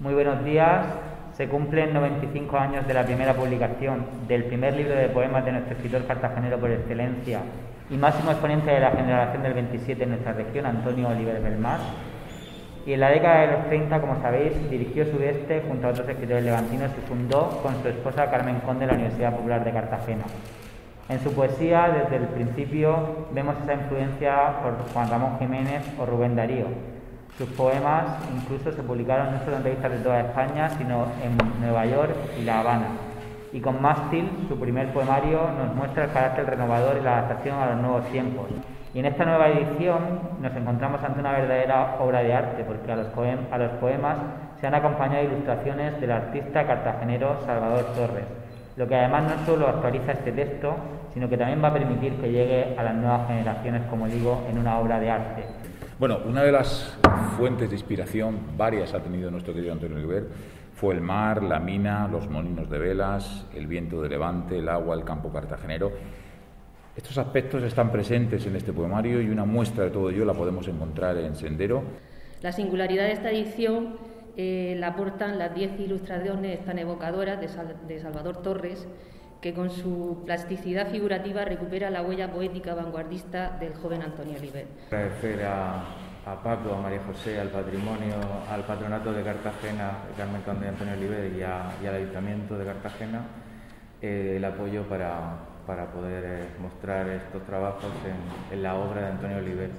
Muy buenos días. Se cumplen 95 años de la primera publicación del primer libro de poemas de nuestro escritor cartagenero por excelencia y máximo exponente de la generación del 27 en nuestra región, Antonio Oliver Belmás. Y en la década de los 30, como sabéis, dirigió Sudeste junto a otros escritores levantinos y fundó con su esposa Carmen Conde la Universidad Popular de Cartagena. En su poesía, desde el principio, vemos esa influencia por Juan Ramón Jiménez o Rubén Darío. Sus poemas incluso se publicaron no solo en revistas de toda España, sino en Nueva York y La Habana. Y con Mástil, su primer poemario, nos muestra el carácter renovador y la adaptación a los nuevos tiempos. Y en esta nueva edición nos encontramos ante una verdadera obra de arte, porque a los poemas se han acompañado ilustraciones del artista cartagenero Salvador Torres, lo que además no solo actualiza este texto, sino que también va a permitir que llegue a las nuevas generaciones, como digo, en una obra de arte. Bueno, una de las fuentes de inspiración, varias ha tenido nuestro querido Antonio Oliver, fue el mar, la mina, los molinos de velas, el viento de levante, el agua, el campo cartagenero. Estos aspectos están presentes en este poemario y una muestra de todo ello la podemos encontrar en Sendero. La singularidad de esta edición la aportan las 10 ilustraciones tan evocadoras de Salvador Torres, que con su plasticidad figurativa recupera la huella poética vanguardista del joven Antonio Oliver. Agradecer a Paco, a María José, al patrimonio, al patronato de Cartagena, Carmen Conde y Antonio Oliver, y al Ayuntamiento de Cartagena, el apoyo para poder mostrar estos trabajos en la obra de Antonio Oliver.